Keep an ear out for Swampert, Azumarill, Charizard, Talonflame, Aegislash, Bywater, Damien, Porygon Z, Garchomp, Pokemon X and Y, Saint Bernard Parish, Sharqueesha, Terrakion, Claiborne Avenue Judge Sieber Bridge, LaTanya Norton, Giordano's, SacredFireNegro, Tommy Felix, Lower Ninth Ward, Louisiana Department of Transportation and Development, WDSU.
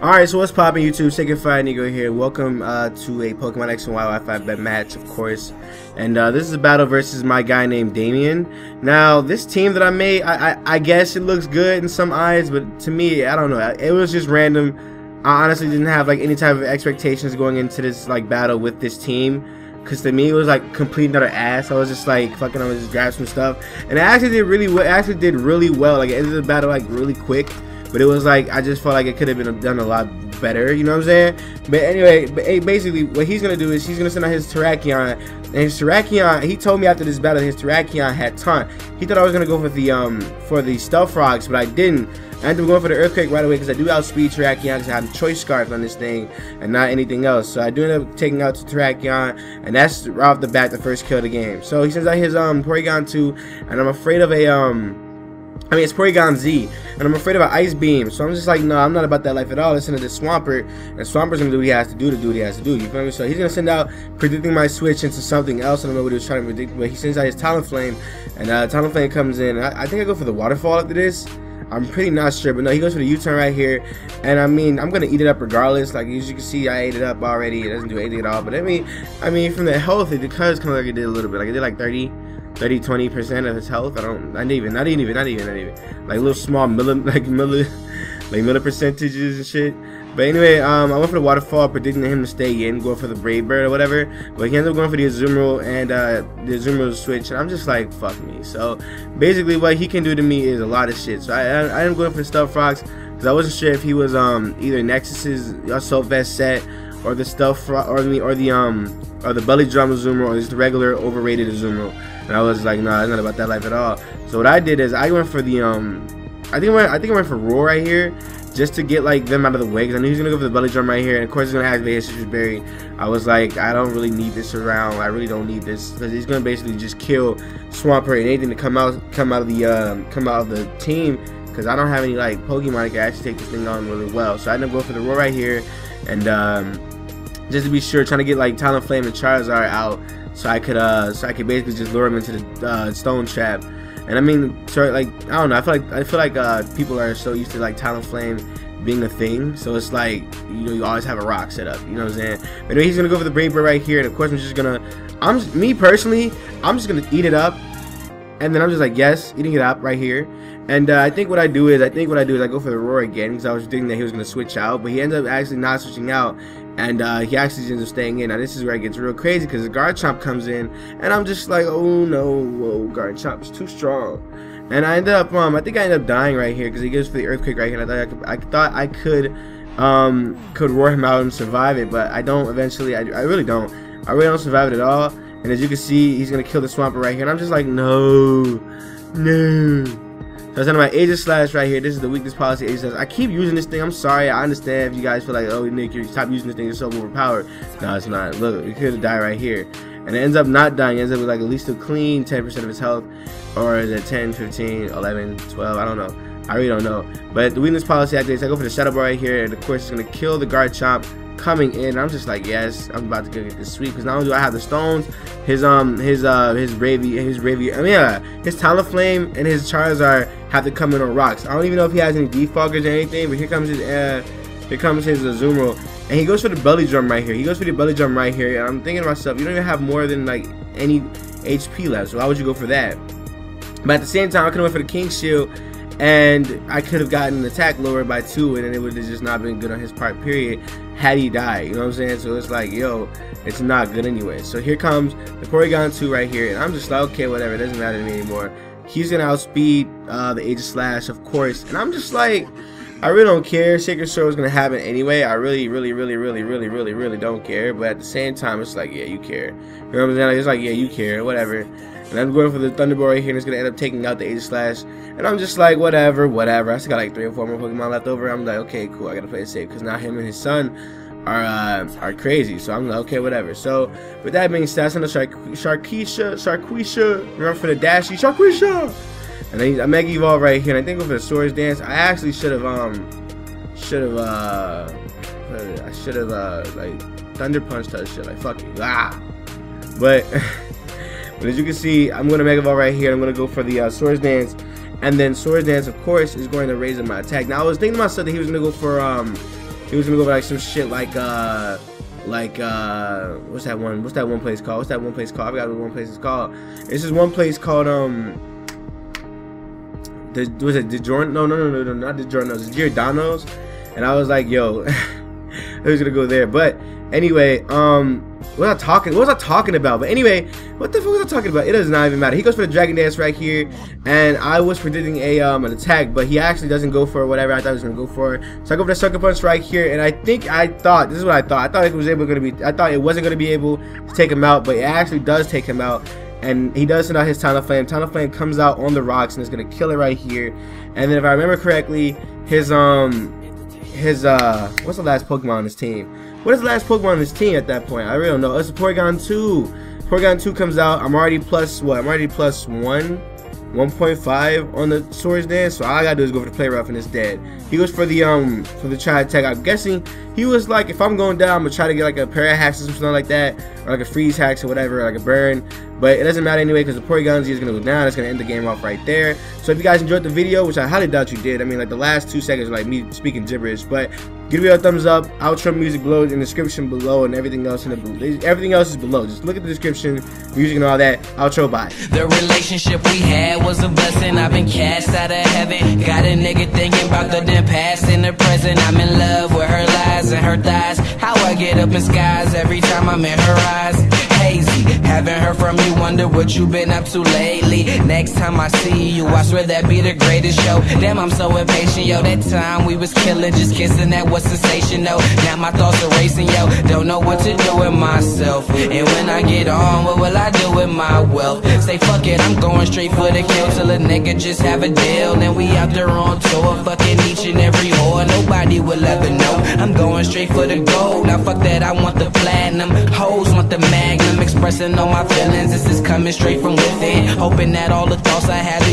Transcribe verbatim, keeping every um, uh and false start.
Alright, so what's poppin' YouTube? SacredFireNegro here. Welcome uh, to a Pokemon X and Y five bet match, of course. And uh, this is a battle versus my guy named Damien. Now, this team that I made, I, I, I guess it looks good in some eyes, but to me, I don't know. It was just random. I honestly didn't have like any type of expectations going into this like battle with this team. Because to me, it was like complete another ass. I was just like, fucking, I was just grab some stuff. And I actually did really well. I actually did really well. Like, it ended the battle like really quick. But it was like, I just felt like it could have been done a lot better, you know what I'm saying? But anyway, but hey, basically, what he's going to do is he's going to send out his Terrakion. And his Terrakion, he told me after this battle, his Terrakion had Taunt. He thought I was going to go for the um for the Stealth Frogs, but I didn't. I ended up going for the Earthquake right away because I do outspeed Terrakion because I have Choice Scarf on this thing and not anything else. So I do end up taking out the Terrakion, and that's right off the bat the first kill of the game. So he sends out his um Porygon two, and I'm afraid of a... um. I mean, it's Porygon Z, and I'm afraid of an Ice Beam, so I'm just like, no, I'm not about that life at all. Let's send it to Swampert, and Swampert's gonna do what he has to do to do what he has to do, you feel me? So he's gonna send out, predicting my switch into something else. I don't know what he was trying to predict, but he sends out his Talonflame, and uh, Talonflame comes in, and I, I think I go for the Waterfall after this. I'm pretty not sure, but no, he goes for the U-turn right here, and I mean, I'm gonna eat it up regardless. Like, as you can see, I ate it up already. It doesn't do anything at all, but I mean, I mean, from the health, the colors kind of like it did a little bit, like it did like thirty, twenty percent of his health. I don't, I didn't even, not even, not even, not even, like little small milli, like milli, like milli percentages and shit. But anyway, um, I went for the Waterfall, predicting him to stay in, go for the Brave Bird or whatever. But he ended up going for the Azumarill and uh, the Azumarill switch, and I'm just like, fuck me. So basically, what he can do to me is a lot of shit. So I, I, I am going for the Stealth Frogs because I wasn't sure if he was um either Nexus's Assault Vest set or the Stealth Frog or the or the um or the Belly Drum Azumarill or just the regular overrated Azumarill. And I was like, nah, it's not about that life at all. So what I did is I went for the um, I think I went, I think I went for Roar right here, just to get like them out of the way, because I knew he was gonna go for the Belly Drum right here, and of course he's gonna activate his Citrus Berry. I was like, I don't really need this around. I really don't need this because he's gonna basically just kill Swampert and anything to come out, come out of the, um, come out of the team, because I don't have any like Pokemon that can actually take this thing on really well. So I ended up going for the Roar right here, and um, just to be sure, trying to get like Talonflame and Charizard out, so I could, uh, so I could basically just lure him into the uh, Stone Trap. And I mean, sorry, like, I don't know, I feel like, I feel like uh, people are so used to like Talonflame being a thing, so it's like, you know, you always have a rock set up, you know what I'm saying? But anyway, he's gonna go for the Brave Bird right here, and of course I'm just gonna, I'm, just, me personally, I'm just gonna eat it up, and then I'm just like, yes, eating it up right here. And uh, I think what I do is, I think what I do is I go for the Roar again, because I was thinking that he was gonna switch out, but he ended up actually not switching out, and uh, he actually ends up staying in. Now this is where it gets real crazy, because the Garchomp comes in, and I'm just like, oh no, whoa, Garchomp's too strong. And I ended up, um, I think I ended up dying right here, because he goes for the Earthquake right here, and I thought I could, I thought I could, um, could roar him out and survive it, but I don't eventually, I, I really don't, I really don't survive it at all. And as you can see, he's gonna kill the Swampert right here, and I'm just like, no, no. So I sent my Aegislash right here. This is the weakness policy, Aegislash. I keep using this thing. I'm sorry. I understand if you guys feel like, oh, Nick, you stop using this thing. It's so overpowered. No, it's not. Look, you could die right here. And it ends up not dying. It ends up with like at least a clean ten percent of his health. Or is it ten, fifteen, eleven, twelve? I don't know. I really don't know. But the weakness policy activates. I go for the Shadow Ball right here. And of course, it's going to kill the Garchomp coming in. I'm just like, yes, I'm about to go get this sweep, because not only do I have the stones, his um his uh his Ravy his Ravy I mean yeah, his Talonflame and his Charizard have to come in on rocks. I don't even know if he has any defoggers or anything, but here comes his uh here comes his Azumarill, and he goes for the Belly Drum right here. He goes for the Belly Drum right here, and I'm thinking to myself, you don't even have more than like any H P left, so why would you go for that? But at the same time, I could have went for the King Shield, and I could have gotten an attack lower by two, and then it would have just not been good on his part, period, had he died, you know what I'm saying? So it's like, yo, it's not good anyway. So here comes the Porygon two right here, and I'm just like, okay, whatever, it doesn't matter to me anymore. He's gonna outspeed uh, the Aegislash, of course, and I'm just like, I really don't care. Sacred Sword is gonna happen anyway. I really, really, really, really, really, really, really don't care, but at the same time, it's like, yeah, you care, you know what I'm saying? It's like, yeah, you care, whatever. And I'm going for the Thunderbolt right here, and it's gonna end up taking out the Aegislash. And I'm just like, whatever, whatever. I still got like three or four more Pokemon left over. I'm like, okay, cool. I gotta play it safe, because now him and his son are uh, are crazy. So I'm like, okay, whatever. So with that being said, I send a Sharqueesha, Sharqueesha, run for the Dashy, Sharqueesha. And then I Mega Evolve right here. And I think with the Swords Dance, I actually should have um, should have uh, I should have uh like Thunder Punched her shit. Like fuck it, ah. But. But as you can see, I'm going to Mega Ball right here. I'm going to go for the uh, Swords Dance. And then Swords Dance, of course, is going to raise up my attack. Now, I was thinking to myself that he was going to go for um, He was gonna go for like some shit like uh like uh what's that one what's that one place called? What's that one place called? I forgot what one place is called. It's just one place called um the was it the Jordan no no no no no not the Jordanos, Giordano's. And I was like, yo, who's gonna go there? But anyway, um what was I talking what was I talking about? But anyway, what the fuck was I talking about? It does not even matter. He goes for the Dragon Dance right here, and I was predicting a um an attack, but he actually doesn't go for whatever I thought he was gonna go for. So I go for the Sucker Punch right here, and I think I thought this is what I thought. I thought it was able gonna be I thought it wasn't gonna be able to take him out, but it actually does take him out. And he does send out his Talonflame. Talonflame comes out on the rocks and is gonna kill it right here. And then if I remember correctly, his um his uh what's the last Pokemon on his team? What is the last Pokemon on his team at that point? I really don't know. It's Porygon two. Porygon two comes out. I'm already plus what? I'm already plus one, one point five on the Swords Dance. So all I gotta do is go for the Play Rough and it's dead. He goes for the um for the try attack. I'm guessing he was like, if I'm going down, I'm gonna try to get like a Para Hacks or something like that, or like a Freeze Hacks or whatever, or like a Burn. But it doesn't matter anyway because the Porygon Z is gonna go down. It's gonna end the game off right there. So if you guys enjoyed the video, which I highly doubt you did, I mean like the last two seconds were like me speaking gibberish, but give me a thumbs up. Outro music below in the description below, and everything else in the everything else is below. Just look at the description, music and all that. Outro, bye. The relationship we had was a blessing. I've been cast out of heaven. Got a nigga thinking about the damn past and the present. I'm in love with her lies and her thighs. How I get up in skies every time I'm in her eyes. Hazy, haven't heard from you. Wonder what you been up to lately. Next time I see you, I swear that be the greatest show. Damn, I'm so impatient, yo. That time we was killing, just kissing, that was sensational. Now my thoughts are racing, yo. Don't know what to do with myself. And when I get on, what will I do with my wealth? Say fuck it, I'm going straight for the kill till a nigga just have a deal. Then we out there on tour, fucking each and every whore. Nobody will ever know. I'm going straight for the gold. Now fuck that, I want the platinum. Hoes want the magnum. Expressing all my feelings, this is coming straight from within. Hoping that all the thoughts I had